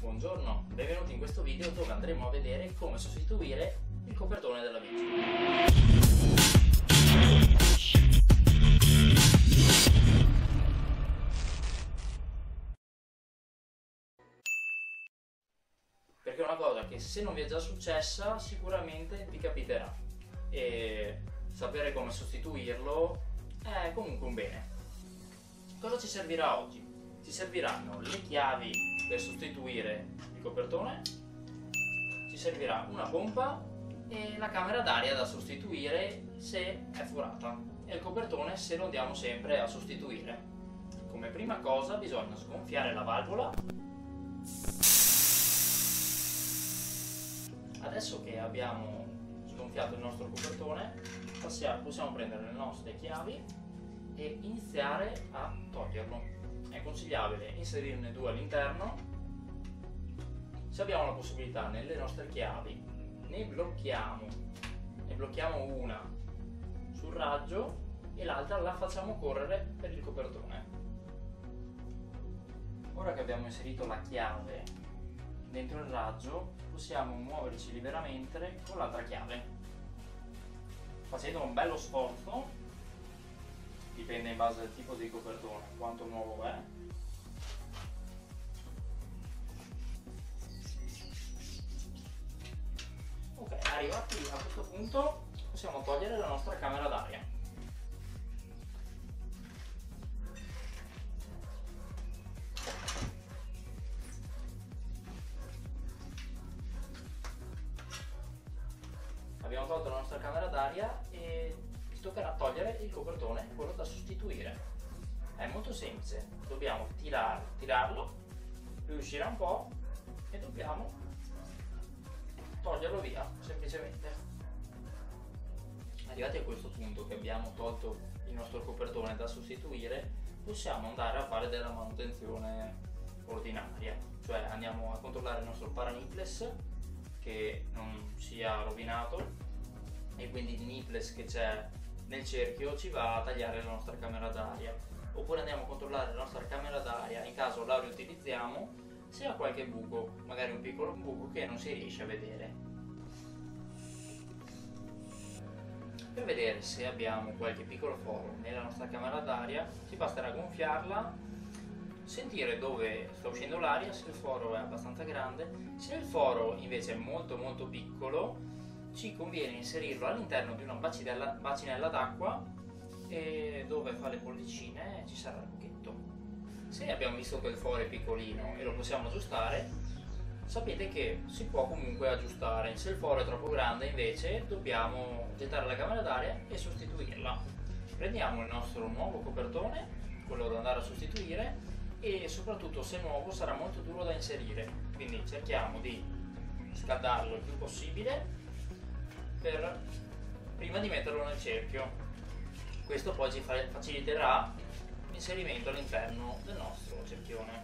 Buongiorno, benvenuti in questo video dove andremo a vedere come sostituire il copertone della bici. Perché è una cosa che se non vi è già successa sicuramente vi capiterà e sapere come sostituirlo è comunque un bene. Cosa ci servirà oggi? Ci serviranno le chiavi per sostituire il copertone, ci servirà una pompa e la camera d'aria da sostituire se è furata e il copertone se lo andiamo sempre a sostituire. Come prima cosa bisogna sgonfiare la valvola. Adesso che abbiamo sgonfiato il nostro copertone possiamo prendere le nostre chiavi e iniziare a toglierlo. È consigliabile inserirne due all'interno. Se abbiamo la possibilità, nelle nostre chiavi ne blocchiamo una sul raggio e l'altra la facciamo correre per il copertone. Ora che abbiamo inserito la chiave dentro il raggio possiamo muoverci liberamente con l'altra chiave facendo un bello sforzo. Dipende in base al tipo di copertone, quanto nuovo è. Ok, arrivati a questo punto possiamo togliere la nostra camera d'aria. Abbiamo tolto la nostra camera d'aria e toccherà togliere il copertone, quello da sostituire. È molto semplice, dobbiamo tirarlo, lui uscirà un po' e dobbiamo toglierlo via, semplicemente. Arrivati a questo punto che abbiamo tolto il nostro copertone da sostituire, possiamo andare a fare della manutenzione ordinaria, cioè andiamo a controllare il nostro paraniples che non sia rovinato e quindi il niples che c'è nel cerchio ci va a tagliare la nostra camera d'aria, oppure andiamo a controllare la nostra camera d'aria in caso la riutilizziamo se ha qualche buco, magari un piccolo buco che non si riesce a vedere. Per vedere se abbiamo qualche piccolo foro nella nostra camera d'aria ci basterà gonfiarla, sentire dove sta uscendo l'aria, se il foro è abbastanza grande. Se il foro invece è molto piccolo ci conviene inserirlo all'interno di una bacinella d'acqua e dove fa le bollicine ci sarà il buchetto. Se abbiamo visto che il foro è piccolino e lo possiamo aggiustare, sapete che si può comunque aggiustare. Se il foro è troppo grande invece dobbiamo gettare la camera d'aria e sostituirla. Prendiamo il nostro nuovo copertone, quello da andare a sostituire, e soprattutto se nuovo sarà molto duro da inserire, quindi cerchiamo di scaldarlo il più possibile prima di metterlo nel cerchio. Questo poi ci faciliterà l'inserimento all'interno del nostro cerchione.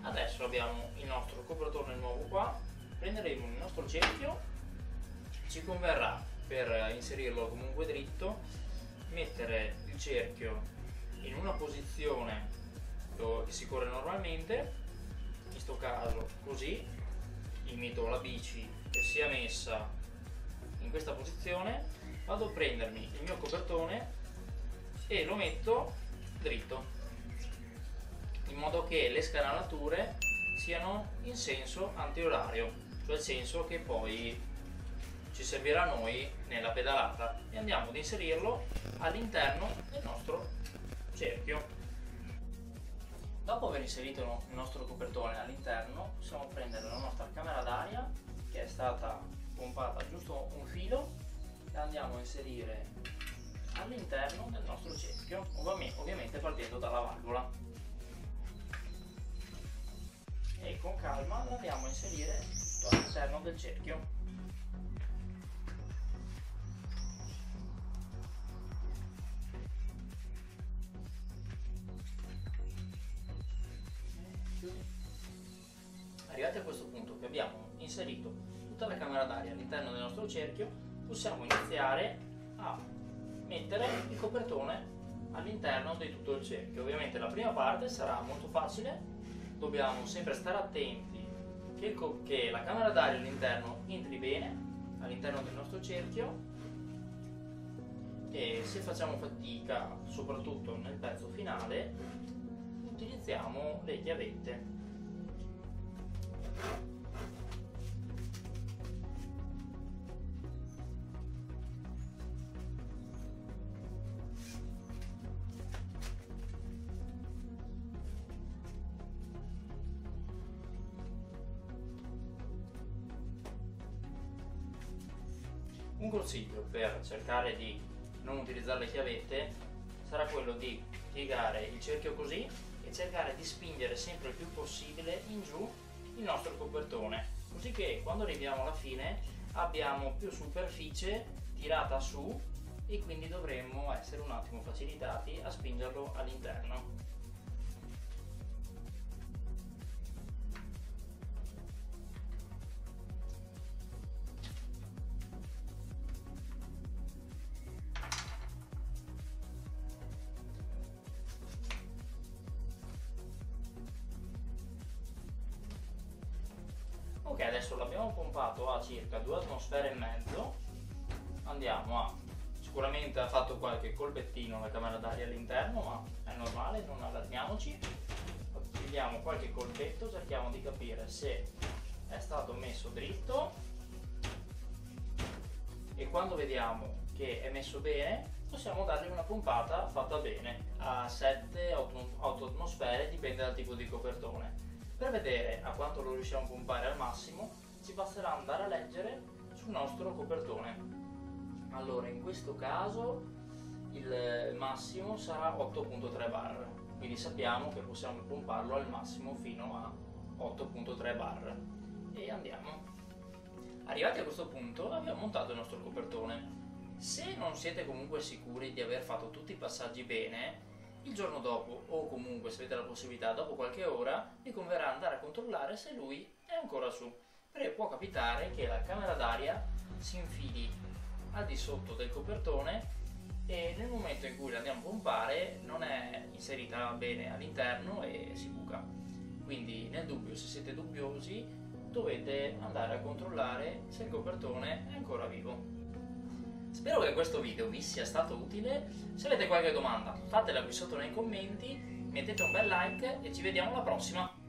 Adesso abbiamo il nostro copertone nuovo qua, prenderemo il nostro cerchio, ci converrà per inserirlo comunque dritto mettere il cerchio in una posizione che si corre normalmente, in questo caso così imito la bici che sia messa in questa posizione. Vado a prendermi il mio copertone e lo metto dritto in modo che le scanalature siano in senso antiorario, cioè il senso che poi ci servirà a noi nella pedalata, e andiamo ad inserirlo all'interno del nostro cerchio. Dopo aver inserito il nostro copertone all'interno possiamo prendere la nostra camera d'aria che è stata pompata giusto un filo e andiamo a inserire all'interno del nostro cerchio, ovviamente partendo dalla valvola, e con calma la andiamo a inserire all'interno del cerchio. Arrivati a questo punto che abbiamo inserito tutta la camera d'aria all'interno del nostro cerchio, possiamo iniziare a mettere il copertone all'interno di tutto il cerchio. Ovviamente la prima parte sarà molto facile, dobbiamo sempre stare attenti cerco che la camera d'aria all'interno entri bene all'interno del nostro cerchio, e se facciamo fatica soprattutto nel pezzo finale utilizziamo le chiavette. Un consiglio per cercare di non utilizzare le chiavette sarà quello di piegare il cerchio così e cercare di spingere sempre il più possibile in giù il nostro copertone, così che quando arriviamo alla fine abbiamo più superficie tirata su e quindi dovremmo essere un attimo facilitati a spingerlo all'interno. Ok, adesso l'abbiamo pompato a circa 2,5 atmosfere. Andiamo a... sicuramente ha fatto qualche colpettino la camera d'aria all'interno, ma è normale, non allarmiamoci. Vediamo qualche colpetto, cerchiamo di capire se è stato messo dritto, e quando vediamo che è messo bene possiamo dargli una pompata fatta bene a 7-8 atmosfere, dipende dal tipo di copertone. Per vedere a quanto lo riusciamo a pompare al massimo ci basterà andare a leggere sul nostro copertone. Allora, in questo caso il massimo sarà 8.3 bar, quindi sappiamo che possiamo pomparlo al massimo fino a 8.3 bar e andiamo. Arrivati a questo punto abbiamo montato il nostro copertone. Se non siete comunque sicuri di aver fatto tutti i passaggi bene, il giorno dopo, o comunque se avete la possibilità dopo qualche ora, vi converrà andare a controllare se lui è ancora su, perché può capitare che la camera d'aria si infili al di sotto del copertone e nel momento in cui la andiamo a pompare non è inserita bene all'interno e si buca. Quindi nel dubbio, se siete dubbiosi, dovete andare a controllare se il copertone è ancora vivo. Spero che questo video vi sia stato utile. Se avete qualche domanda fatela qui sotto nei commenti, mettete un bel like e ci vediamo alla prossima!